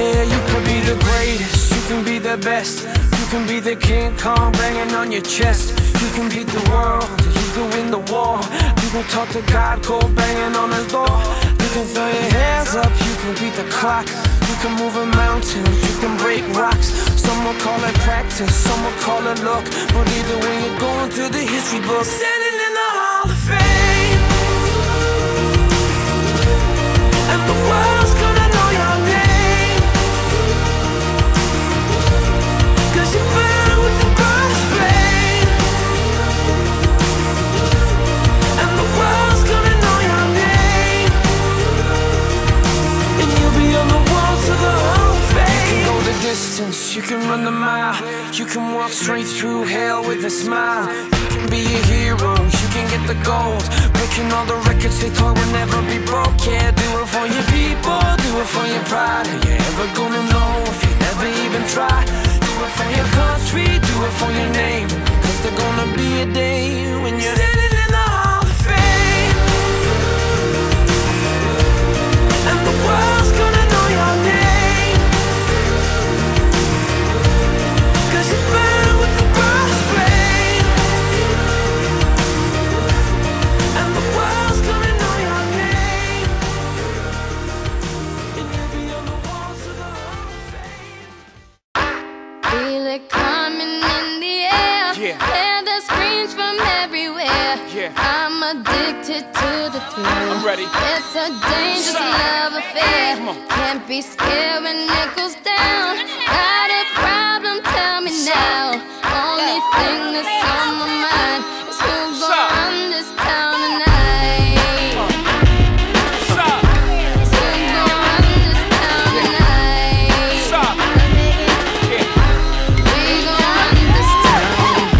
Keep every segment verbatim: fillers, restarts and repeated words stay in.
Yeah, you can be the greatest, you can be the best, you can be the King Kong banging on your chest. You can beat the world, you can win the war, you can talk to God cold banging on his door. You can throw your hands up, you can beat the clock, you can move a mountain, you can break rocks. Some will call it practice, some will call it luck, but either way you're going to the history book. Standing in the Hall of Fame, and the world's gonna know your name, 'cause you're born with the God's flame. And the world's gonna know your name, and you'll be on the walls of the Hall of Fame. You can go the distance, you can run the mile, you can walk straight through hell with a smile. You can be a hero, you can get the gold, breaking all the records they thought would never be broke. Yeah, do it for your people, do it for your pride. Are you ever gonna know if you never even try? Do it for your country, do it for your name, 'cause there's gonna be a day when you're standing in the Hall of Fame, and the world's gonna know your name, 'cause you're born with the God's flame. And the world's gonna know your name, and you'll be on the walls of the Hall of Fame. Feel it coming in the air. Yeah. Hear the screams from everywhere. Yeah. I'm addicted to the thrill. I'm ready. It's a dangerous Sorry. love affair. Come on. Can't be scared when it goes down. Got a problem? Tell me now. Only thing that's on my mind is who's gonna run this town tonight. It's who's gonna run this town tonight. We gonna run this town.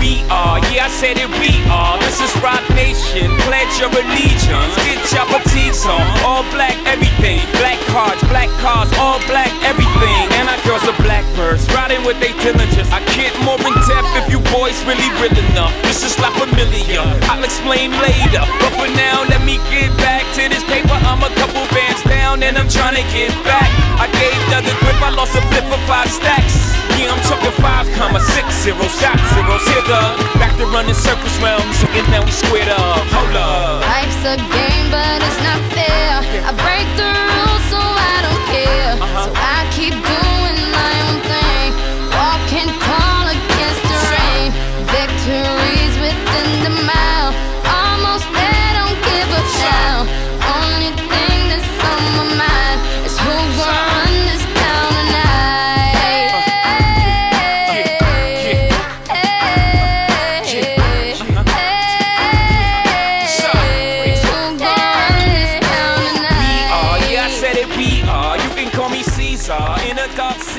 We are, yeah, I said it, we are. This is Rock Nation, pledge your allegiance, get your petites on. All black everything, black cards, black cars, all black everything. And our girls are blackbirds, riding with they diligence. I can't more in depth if you boys really real enough. This is not familiar, I'll explain later. But for now, let me get back to this paper. I'm a couple bands down and I'm trying to get back. I gave another grip, I lost a flip for five stacks. Yeah, I'm talking five comma six zero shot zeros. Here the back to running circles round, and now we squared up. Hold up. Life's a game, but it's not fair. I break the rules, so I don't care. Uh-huh. So I keep doing my own thing, walking tall against the rain. Victories within the mile, almost there, don't give up now. Only thing that's on my mind is who gonna run this town tonight. In a dark